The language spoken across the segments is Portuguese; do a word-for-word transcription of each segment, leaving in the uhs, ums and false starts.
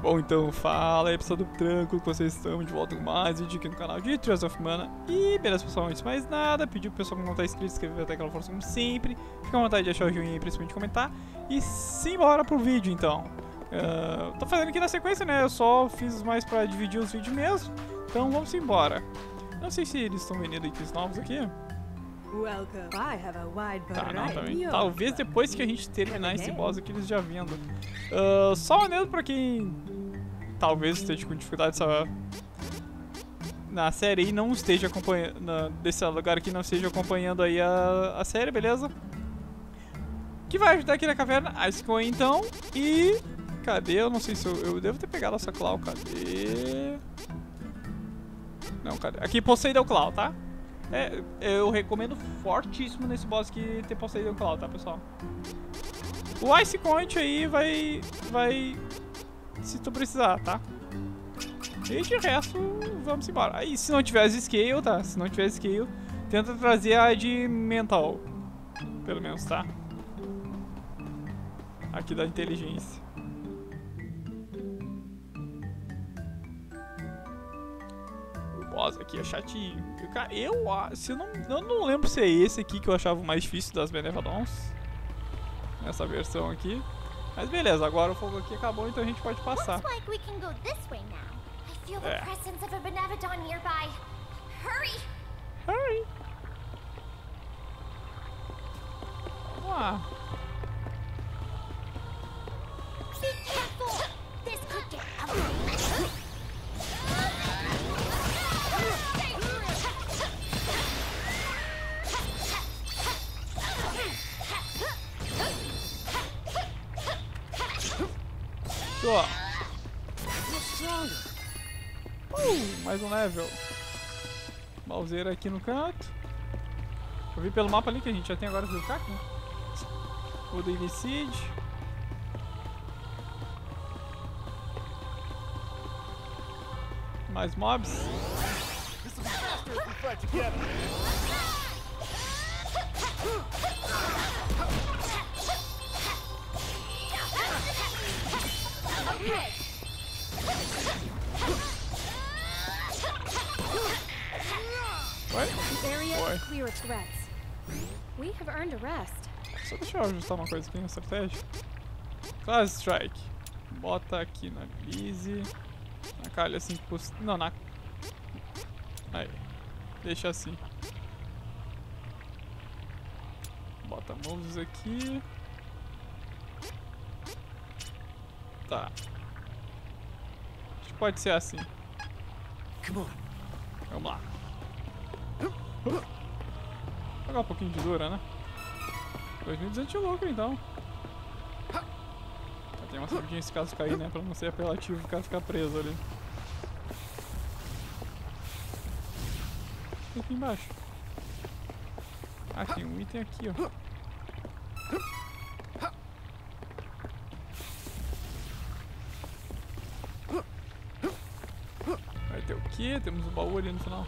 Bom, então fala aí, pessoal do tranco, que vocês estão de volta com mais vídeo aqui no canal de Trials of Mana. E beleza, pessoal, antes de mais nada, pedir pro pessoal que não tá inscrito, inscrever até aquela força como sempre. Fica à vontade de achar o joinha aí, principalmente comentar. E simbora pro vídeo, então. Uh, tô fazendo aqui na sequência, né, eu só fiz mais pra dividir os vídeos mesmo. Então vamos embora. Não sei se eles estão vendendo itens novos aqui. Tá, não, também. Talvez depois que a gente terminar esse boss aqui eles já vendam. Uh, só olhando pra quem talvez esteja com dificuldade nessa... na série e não esteja acompanhando. Na... desse lugar aqui não esteja acompanhando aí a... a série, beleza? Que vai ajudar aqui na caverna? Ice Queen então. E. Cadê? Eu não sei se eu, eu devo ter pegado essa Claw. Cadê? Não, cadê? Aqui Poseidon Claw, tá? É, eu recomendo fortíssimo nesse boss que ter Poseidon Claw, tá, pessoal? O Ice Point aí vai... vai... se tu precisar, tá? E de resto, vamos embora. Aí, se não tiver Scale, tá? Se não tiver Scale, tenta trazer a de Mental. Pelo menos, tá? Aqui da inteligência. Aqui é chatinho. Eu, eu, não, eu não lembro se é esse aqui que eu achava o mais difícil das Benevadons. Nessa versão aqui. Mas beleza, agora o fogo aqui acabou, então a gente pode passar. É. Hurry! Vamos lá. Uh, mais um level. Balzeira aqui no canto. Eu vi pelo mapa ali que a gente já tem agora o Liu Kaku, né? O do Iniciide. Mais mobs. Só deixa eu ajustar uma coisa aqui na estratégia. Class Strike. Bota aqui na Blizz. Na calha assim que possível. Não, na. Aí. Deixa assim. Bota moves aqui. Tá. Acho que pode ser assim. Vamos lá. Vou pegar um pouquinho de dura, né? dois mil e dezoito é louco, então. Tem uma sardinha se caso cair, né? Pra não ser apelativo o cara ficar preso ali. Tem aqui embaixo. Ah, tem um item aqui, ó. Vai ter o quê? Temos um baú ali no final.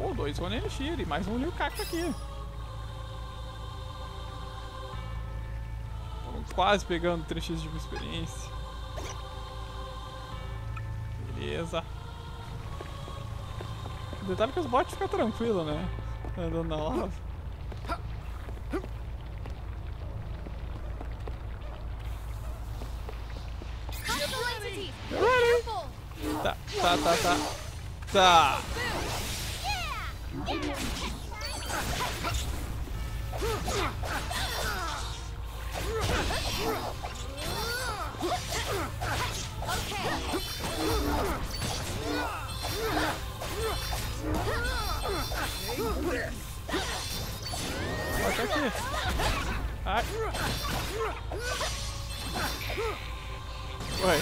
Oh, dois Onenshiri, mais um Liu Kaku aqui. Estamos quase pegando três x de experiência. Beleza. O detalhe é que os bots ficam tranquilos, né? Andando na lava. Tá, tá, tá, tá. Tá. Bota aqui. Ai. Ué.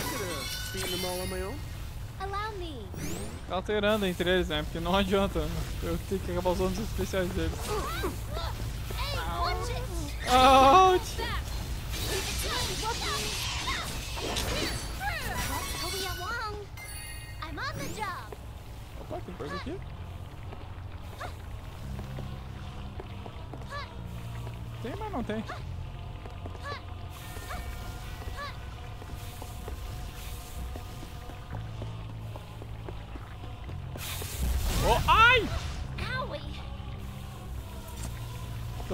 Tá alterando entre eles, né? Porque não adianta. Eu tenho que acabar usando os especiais deles. Ouch! Opa, tem coisa aqui? Tem, mas não tem.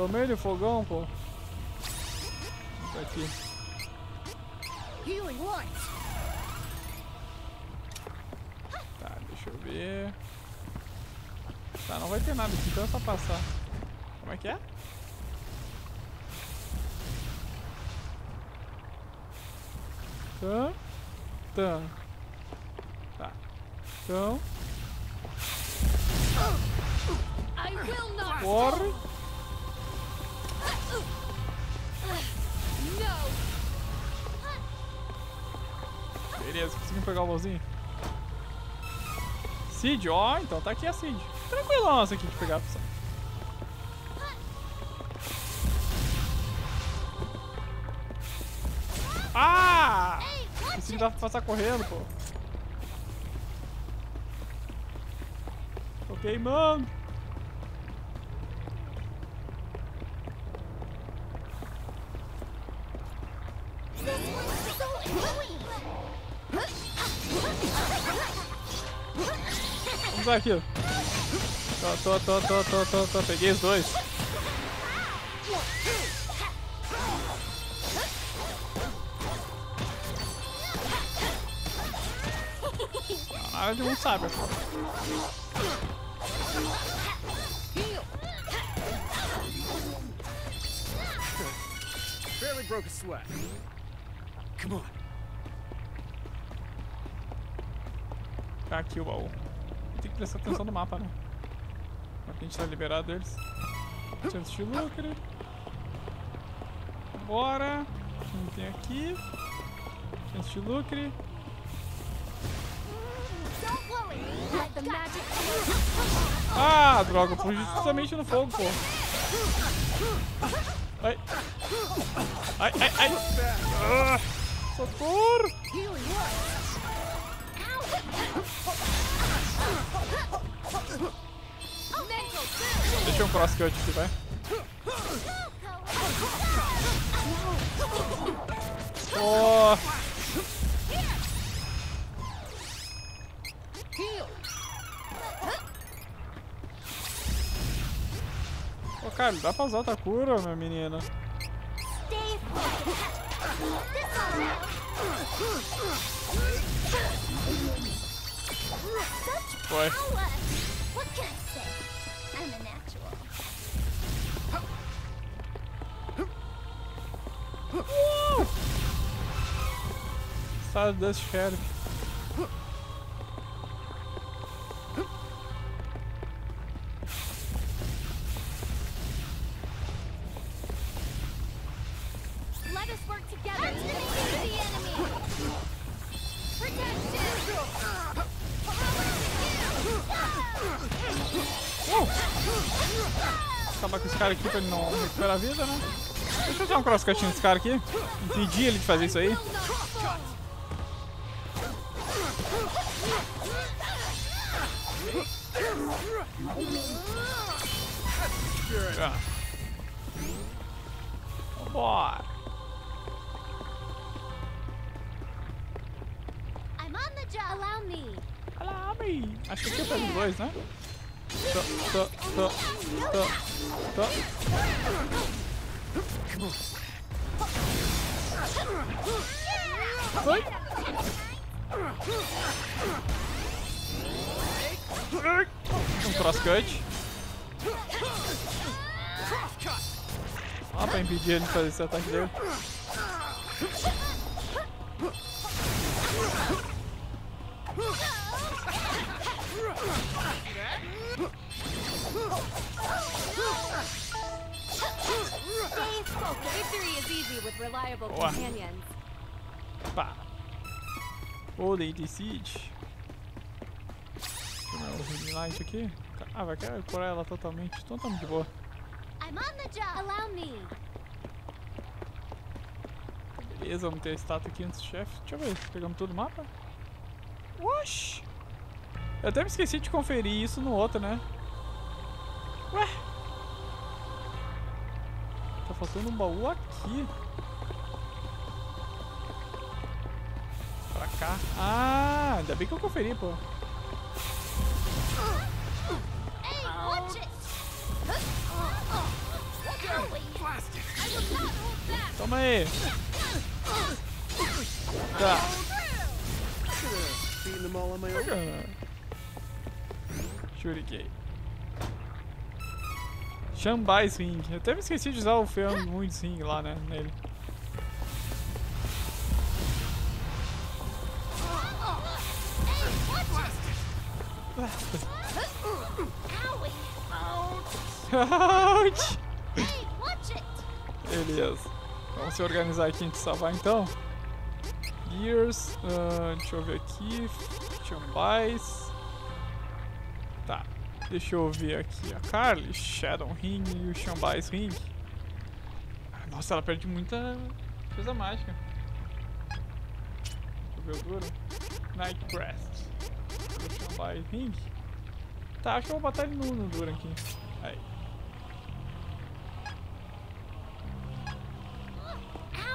Tomei de fogão, pô. Tá aqui. Tá, deixa eu ver. Tá, não vai ter nada aqui, então é só passar. Como é que é? Tá. Tá. Tá. Então. Corre. Beleza, conseguimos pegar o bolzinho. Cid, ó, então tá aqui a Cid. Tranquilão essa aqui de pegar, pessoal. Ah! Esse não dá pra passar correndo, pô. Tô queimando. Vamos lá aqui. Tô, tô, tô, tô, tô, tô, tô. Peguei os dois. Ah, de um sabre. Barely broke a sweat. Come on. Tá aqui o baú. Tem que prestar atenção no mapa, né? Agora que a gente tá liberado eles. Deixa eu assistir o Lucre. Bora. Não tem aqui. Deixa eu assistir o Lucre. Ah, droga, eu fugi justamente no fogo, pô. Ai. Ai, ai, ai. Ah, socorro. Deixa um crosscut aqui, vai. Oh. Ô, cara, dá pra usar outra cura, minha menina. Foi. Uh! Sabe desse sheriff. Acabar com esse cara aqui pra ele não recuperar a vida, né? Deixa eu dar um crosscutinho nesse cara aqui. Impedir ele de fazer isso aí. Ah. Vambora. Acho que aqui é pra os dois, né? Tô, tô, tô, tô, tô. Foi? Um crosscut. Ó, pra impedir ele de fazer esse ataque dele. Boa. Pá. Oh, Lady Siege. Deixa eu eliminar isso aqui. Ah, vai querer curar ela totalmente. Então tá muito boa. Beleza, vamos ter a estátua aqui antes do chefe. Deixa eu ver, pegamos todo o mapa. Oxi! Eu até me esqueci de conferir isso no outro, né? Ué? Tá faltando um baú aqui. Pra cá. Ah, ainda bem que eu conferi, pô. Toma aí. Tá. Shuriken. Shambhai's Ring. Eu até me esqueci de usar o Feão Moon's Ring lá, né? Nele. Ouch! Beleza. Vamos se organizar aqui antes de salvar então. Gears. Uh, deixa eu ver aqui. Chambais. Tá. Deixa eu ver aqui a Carly. Shadow Ring e o Shambhai's Ring. Nossa, ela perde muita coisa mágica. Deixa eu ver o Durant Nightcrest. O Shambhai's Ring. Tá, acho que eu vou botar ele no, no Durant aqui. Aí.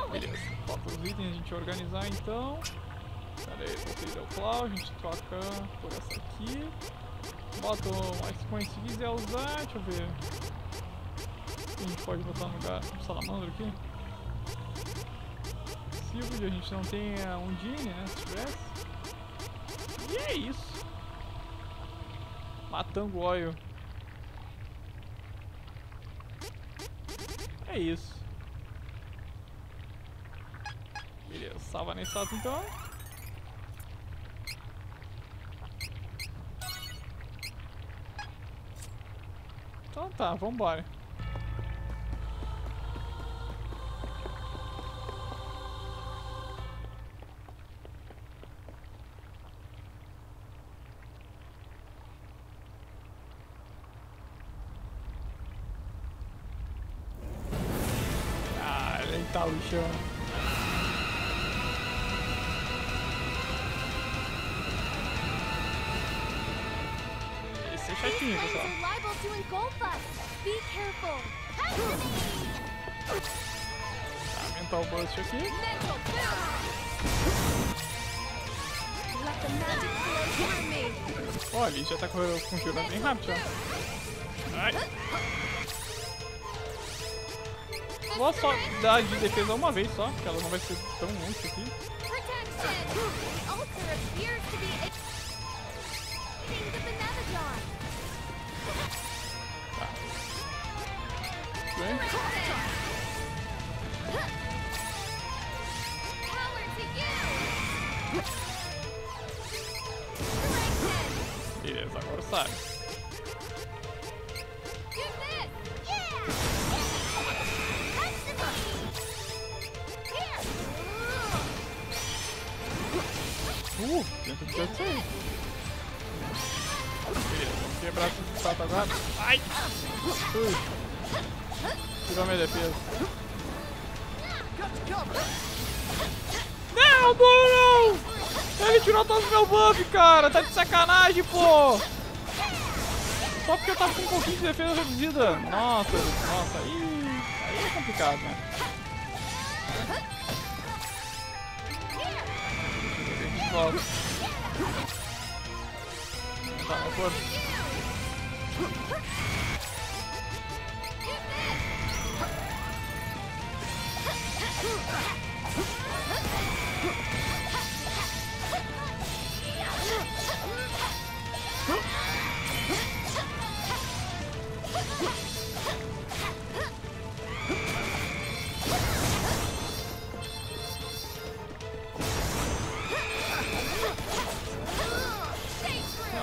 Beleza, bota os itens, a gente organizar então. Pera aí, botei Del Claw, a gente troca por essa aqui. Bota o Ice Queen se quiser usar, deixa eu ver. A gente pode botar no lugar um salamandro aqui. Silvio, a gente não tem a Undine, né? Se tivesse. E é isso. Matango Oil. É isso. Beleza, salva na estátua então. Então tá, vambora. Ah, ele tá lixando. Chatinho, pessoal. Aumentar o boost aqui. Olha, ele já tá com o giro bem rápido. Ó. Ai. Vou só dar de defesa uma vez só, que ela não vai ser tão longe aqui. Beleza, agora sai. Uh, tenta de certo aí. Beleza, vamos quebrar esse salto agora. Ai! Ui. Tirou minha defesa. Não, mano! Ele tirou todo o meu buff, cara! Tá de sacanagem, pô! Só porque eu tava com um pouquinho de defesa reduzida. Nossa, nossa, aí, aí é complicado, né? Volta. Tá, não foi. Não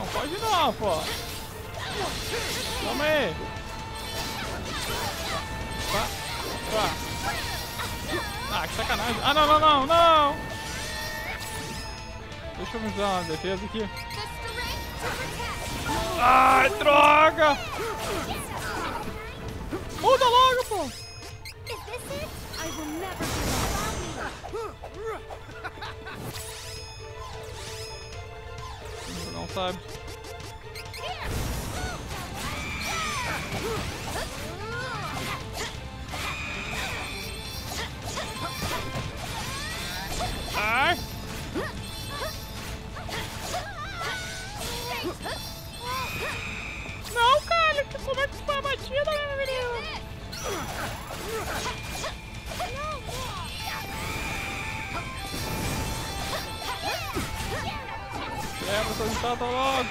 pode não, pô. Toma aí. Tá, tá. Ah, que sacanagem. Ah, não, não, não, não! Deixa eu me dar uma defesa aqui. Ai, droga! Muda logo, pô! Não sabe. Ai! Não, cara, como é que tu tá batida, meu menino? Vou tentar, tá logo.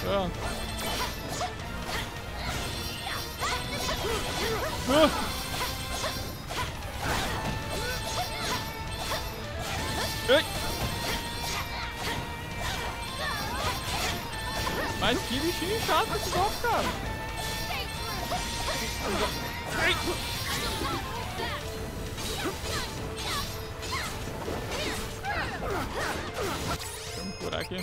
Pronto. Ah. Ai. Mas que bichinho chato esse golpe, cara. Ai. Deixa eu me curar aqui.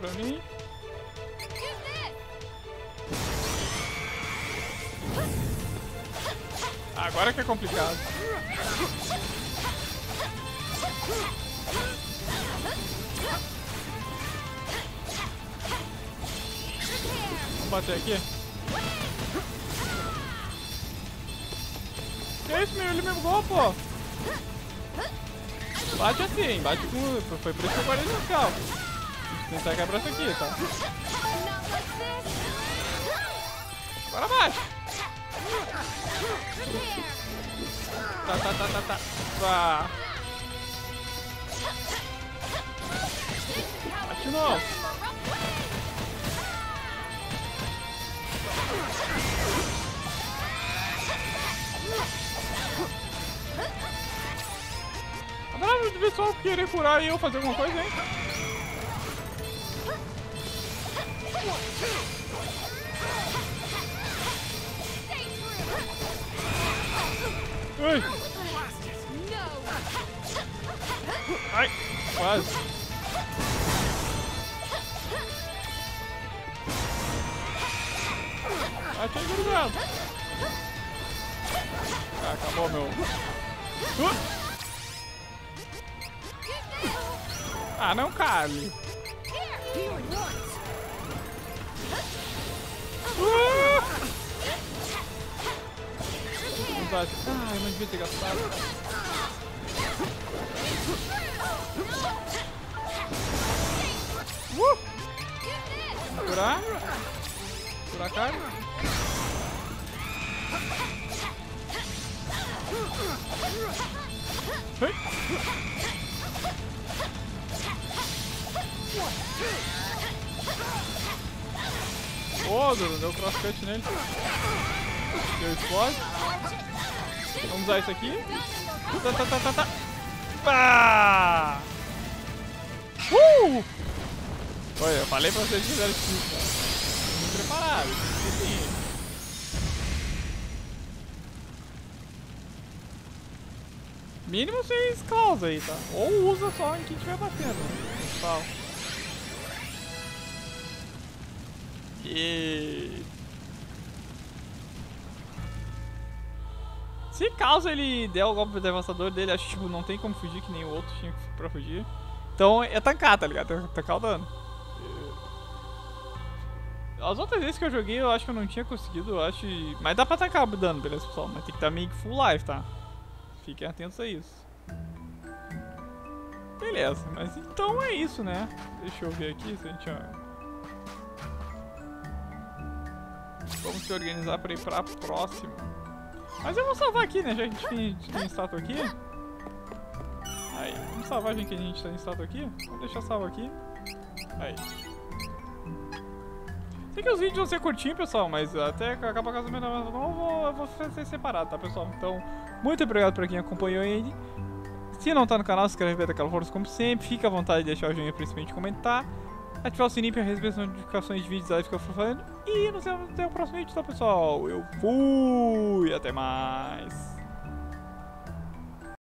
Pra mim. Agora que é complicado. Vamos bater aqui. Que é isso, meu? Ele mesmo gol, pô. Bate assim, bate com... Foi por isso que eu parei no carro. Tentar quebrar isso aqui, tá? Agora baixa! Tá, tá, tá, tá, tá. Tá. Bate de novo. A brava do pessoal querer curar e eu fazer alguma coisa, hein? Ai. Ai, quase. Achei grudado. Ah, acabou meu. Uh. Ah, não cabe. Uh! Ah, eu não devia ter gastado. Uh! Curar? Curar a carne? Ei! Oh, Durant, deu crosscut nele. Deu explode. Vamos usar isso aqui. Tá, tá, tá, tá, tá. Pá! Uh! Olha, eu falei pra vocês que fizeram isso. Preparados. Mínimo seis claws aí, tá? Ou usa só em quem estiver batendo. Tal. E... se caso ele der o golpe devastador dele, acho que tipo, não tem como fugir, que nem o outro tinha pra fugir. Então é tancar, tá ligado? Tancar o dano. As outras vezes que eu joguei eu acho que eu não tinha conseguido, eu acho. Mas dá pra tancar o dano, beleza pessoal? Mas tem que estar meio que full life, tá? Fiquem atentos a isso. Beleza, mas então é isso, né? Deixa eu ver aqui se a gente... Vamos se organizar para ir para a próxima. Mas eu vou salvar aqui, né? Já que a gente tem estátua aqui. Aí, vamos salvar, gente, que a gente tem estátua aqui. Vou deixar salvo aqui. Aí. Sei que os vídeos vão ser curtinhos, pessoal, mas até acabar a casa do meu nome, eu vou, eu vou ser separado, tá, pessoal? Então, muito obrigado para quem acompanhou ele. Se não tá no canal, se inscreve daquela força, como sempre. Fica à vontade de deixar o joinha, principalmente comentar. Ativar o sininho para receber as notificações de vídeos aí que eu for falando. E nos vemos até o próximo vídeo, tá pessoal? Eu fui, até mais!